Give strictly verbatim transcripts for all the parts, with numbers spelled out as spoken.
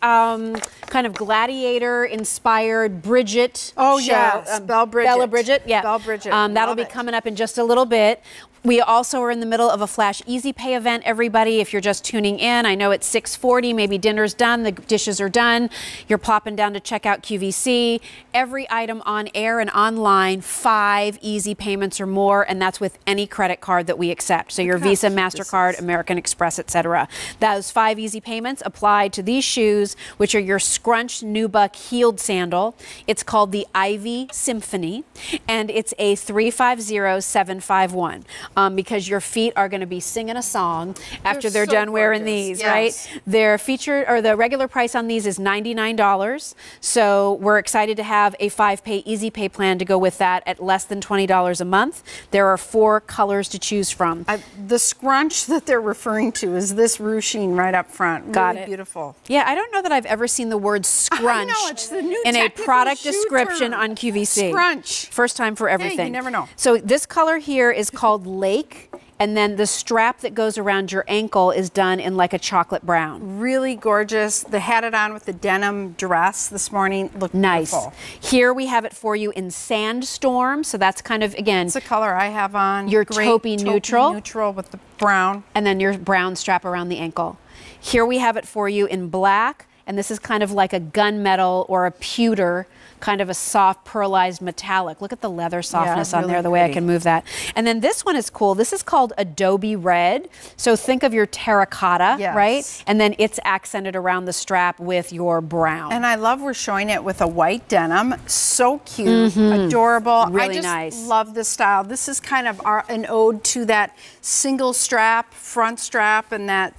Um, kind of gladiator-inspired Bridget. Oh yeah, um, Bella Bridget. Bella Bridget. Yeah, Bella Bridget. Um, that'll Love be it. coming up in just a little bit. We also are in the middle of a Flash Easy Pay event, everybody. If you're just tuning in, I know it's six forty, maybe dinner's done, the dishes are done. You're plopping down to check out Q V C. Every item on air and online, five easy payments or more, and that's with any credit card that we accept. So your Visa, MasterCard, American Express, et cetera. Those five easy payments apply to these shoes, which are your scrunched Nubuck heeled sandal. It's called the Ivy Symphony, and it's A three five zero seven five one. Um, because your feet are going to be singing a song after they're, they're so done gorgeous. wearing these, yes. right? Their feature or the regular price on these is ninety-nine dollars. So we're excited to have a five-pay easy pay plan to go with that at less than twenty dollars a month. There are four colors to choose from. I, the scrunch that they're referring to is this ruching right up front. Got really it. Beautiful. Yeah, I don't know that I've ever seen the word scrunch know, it's the new in a product description term. on Q V C. Scrunch. First time for everything. Hey, you never know. So this color here is called Lake, and then the strap that goes around your ankle is done in like a chocolate brown. Really gorgeous. They had it on with the denim dress this morning. Looked nice. Beautiful. Here we have it for you in Sandstorm. So that's kind of, again, it's the color I have on. Your taupey neutral. neutral with the brown. And then your brown strap around the ankle. Here we have it for you in black. And this is kind of like a gunmetal or a pewter, kind of a soft pearlized metallic. Look at the leather softness yeah, really on there, the way pretty. I can move that. And then this one is cool. This is called Adobe Red. So think of your terracotta, yes. right? And then it's accented around the strap with your brown. And I love we're showing it with a white denim. So cute, mm-hmm. adorable. Really I just nice. love this style. This is kind of our, an ode to that single strap, front strap, and that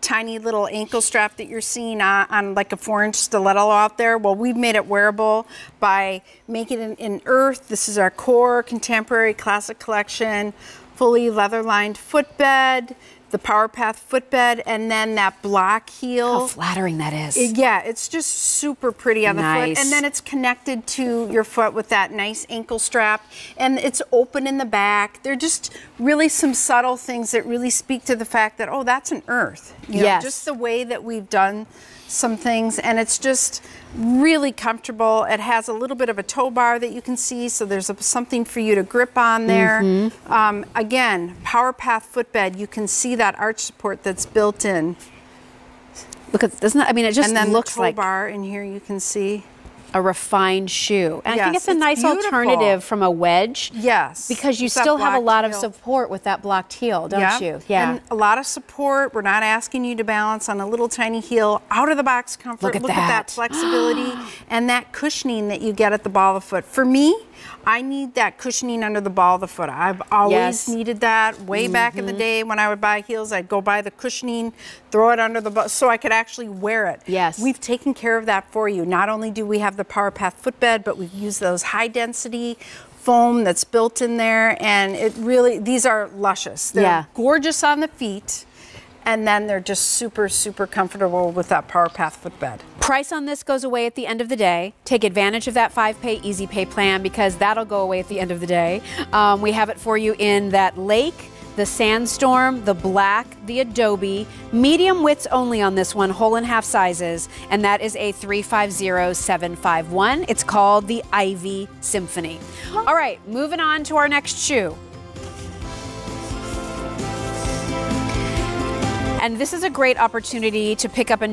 tiny little ankle strap that you're seeing on, on like a four inch stiletto out there. Well, we've made it wearable by making it in earth. This is our core contemporary classic collection, fully leather lined footbed, the PowerPath footbed, and then that block heel. How flattering that is. It, yeah, it's just super pretty on nice. the foot. And then it's connected to your foot with that nice ankle strap, and it's open in the back. They're just really some subtle things that really speak to the fact that, oh, that's an earth. You yes. know, just the way that we've done some things, and it's just really comfortable. It has a little bit of a toe bar that you can see, so there's a, something for you to grip on there. Mm-hmm. Um, again, PowerPath footbed, you can see that arch support that's built in. Look at doesn't that, I mean it just and then looks the toe like bar in here. You can see a refined shoe, and yes, I think it's a it's nice beautiful. alternative from a wedge. Yes, because you it's still have a lot heel. of support with that blocked heel, don't yep. you? Yeah, and a lot of support. We're not asking you to balance on a little tiny heel. Out of the box comfort. Look at, Look that. at that flexibility and that cushioning that you get at the ball of the foot. For me, I need that cushioning under the ball of the foot. I've always yes. needed that. Way mm-hmm. back in the day when I would buy heels, I'd go buy the cushioning, throw it under the ball, so I could actually wear it. Yes, we've taken care of that for you. Not only do we have the PowerPath footbed, but we've used those high density foam that's built in there, and it really, these are luscious. They're yeah. gorgeous on the feet, and then they're just super, super comfortable with that PowerPath footbed. Price on this goes away at the end of the day. Take advantage of that five-pay easy pay plan, because that'll go away at the end of the day. Um, we have it for you in that Lake, the Sandstorm, the black, the Adobe, medium widths only on this one, whole and half sizes, and that is A three five zero seven five one. It's called the Ivy Symphony. All right, moving on to our next shoe. And this is a great opportunity to pick up a